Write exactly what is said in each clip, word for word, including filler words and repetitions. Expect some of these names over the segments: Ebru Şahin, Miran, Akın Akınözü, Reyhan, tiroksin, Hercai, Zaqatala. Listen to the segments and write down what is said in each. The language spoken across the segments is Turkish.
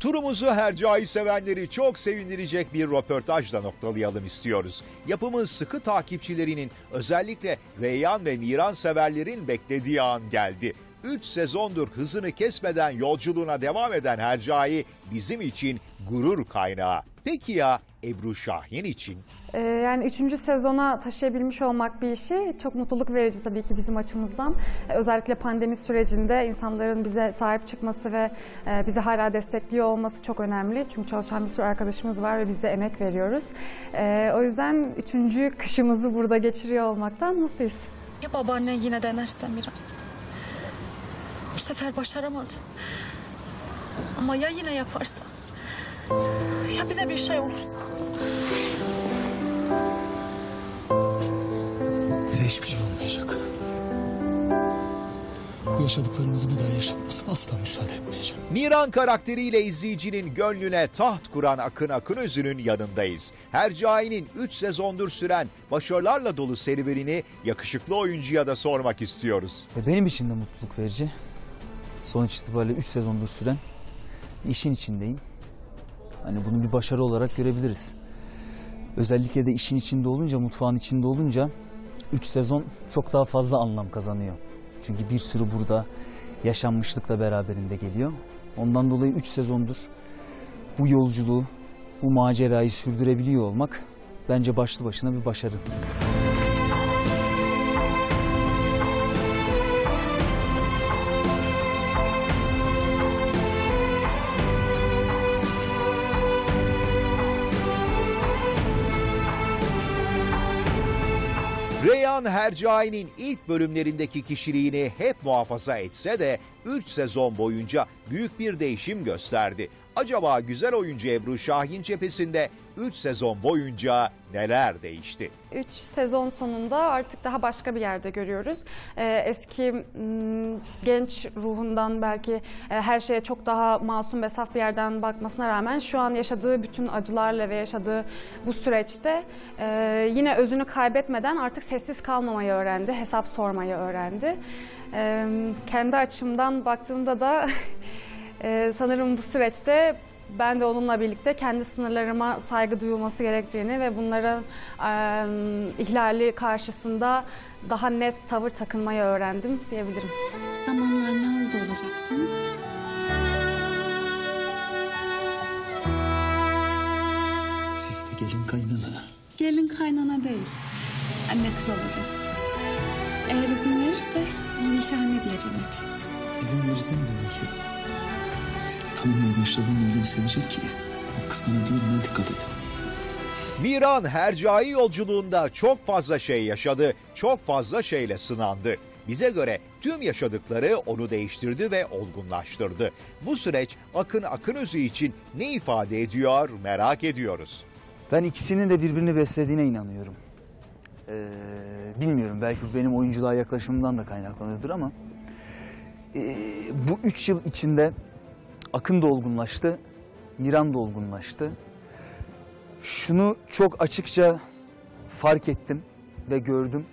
Turumuzu Hercai sevenleri çok sevindirecek bir röportajla noktalayalım istiyoruz. Yapımın sıkı takipçilerinin, özellikle Reyhan ve Miran severlerin beklediği an geldi. üç sezondur hızını kesmeden yolculuğuna devam eden Hercai bizim için gurur kaynağı. Peki ya Ebru Şahin için? Ee, yani üçüncü sezona taşıyabilmiş olmak bir işi çok mutluluk verici tabii ki bizim açımızdan. Ee, özellikle pandemi sürecinde insanların bize sahip çıkması ve e, bizi hala destekliyor olması çok önemli. Çünkü çalışan bir sürü arkadaşımız var ve biz de emek veriyoruz. Ee, o yüzden üçüncü kışımızı burada geçiriyor olmaktan mutluyuz. Ya babaanne yine denerse Miran? Bu sefer başaramadı. Ama ya yine yaparsa? Ya bize bir şey olursa? Bize hiçbir şey olmayacak. Bu yaşadıklarımızı bir daha yaşatmasına asla müsaade etmeyeceğim. Miran karakteriyle izleyicinin gönlüne taht kuran Akın Akınözü'nün yanındayız. Hercai'nin üç sezondur süren başarılarla dolu serüvenini yakışıklı oyuncuya da sormak istiyoruz. Benim için de mutluluk verici. Sonuç itibariyle üç sezondur süren işin içindeyim. Hani bunu bir başarı olarak görebiliriz. Özellikle de işin içinde olunca, mutfağın içinde olunca üç sezon çok daha fazla anlam kazanıyor. Çünkü bir sürü burada yaşanmışlıkla beraberinde geliyor. Ondan dolayı üç sezondur bu yolculuğu, bu macerayı sürdürebiliyor olmak bence başlı başına bir başarı. Reyhan Hercai'nin ilk bölümlerindeki kişiliğini hep muhafaza etse de üç sezon boyunca büyük bir değişim gösterdi. Acaba güzel oyuncu Ebru Şahin cephesinde üç sezon boyunca neler değişti? üç sezon sonunda artık daha başka bir yerde görüyoruz. Ee, eski genç ruhundan belki e, her şeye çok daha masum ve saf bir yerden bakmasına rağmen şu an yaşadığı bütün acılarla ve yaşadığı bu süreçte e, yine özünü kaybetmeden artık sessiz kalmamayı öğrendi, hesap sormayı öğrendi. E, kendi açımdan baktığımda da Ee, sanırım bu süreçte ben de onunla birlikte kendi sınırlarıma saygı duyulması gerektiğini ve bunların e, ihlali karşısında daha net tavır takınmayı öğrendim diyebilirim. Zamanla ne oldu olacaksınız? Siz de gelin kaynana. Gelin kaynana değil. Anne kız olacağız. Eğer izin verirse nişanlı diyeceğim hep. İzin verirse ne demek ya? Seni tanımaya başladığım öyle bir sevecek ki o kıskanabilirliğine dikkat edin. Miran Hercai yolculuğunda çok fazla şey yaşadı, çok fazla şeyle sınandı. Bize göre tüm yaşadıkları onu değiştirdi ve olgunlaştırdı. Bu süreç Akın Akınözü için ne ifade ediyor merak ediyoruz. Ben ikisinin de birbirini beslediğine inanıyorum. Ee, bilmiyorum, belki benim oyunculuğa yaklaşımımdan da kaynaklanıyordur ama e, bu üç yıl içinde Akın da olgunlaştı, Miran da olgunlaştı. Şunu çok açıkça fark ettim ve gördüm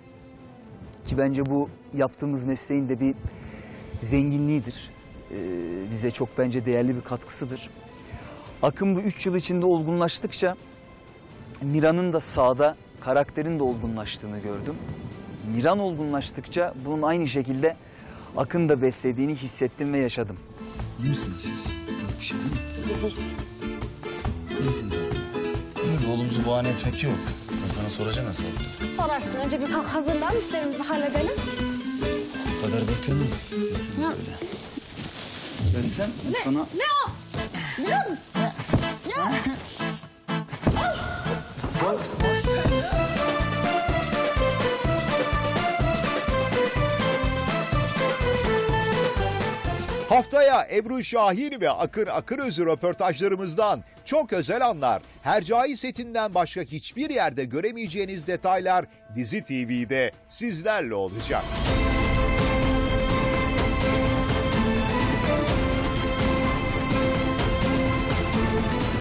ki bence bu yaptığımız mesleğin de bir zenginliğidir. Ee, bize çok bence değerli bir katkısıdır. Akın bu üç yıl içinde olgunlaştıkça Miran'ın da sahada karakterin de olgunlaştığını gördüm. Miran olgunlaştıkça bunun aynı şekilde Akın da beslediğini hissettim ve yaşadım. İyi misiniz siz? Yok bir şey değil mi? Biziz. Biziz. Değil mi? Oğlumuzu bahane etmek yok. Ben sana soracağım nasıl oldu? Sorarsın. Önce bir kalk hazırlan, işlerimizi halledelim. O kadar bekleme. Nasıl böyle? Gelsen sana... Ne o? Biliyor musun? Ya! Bak, bak sen. Haftaya Ebru Şahin ve Akın Akınözü röportajlarımızdan çok özel anlar, Hercai setinden başka hiçbir yerde göremeyeceğiniz detaylar Dizi T V'de sizlerle olacak.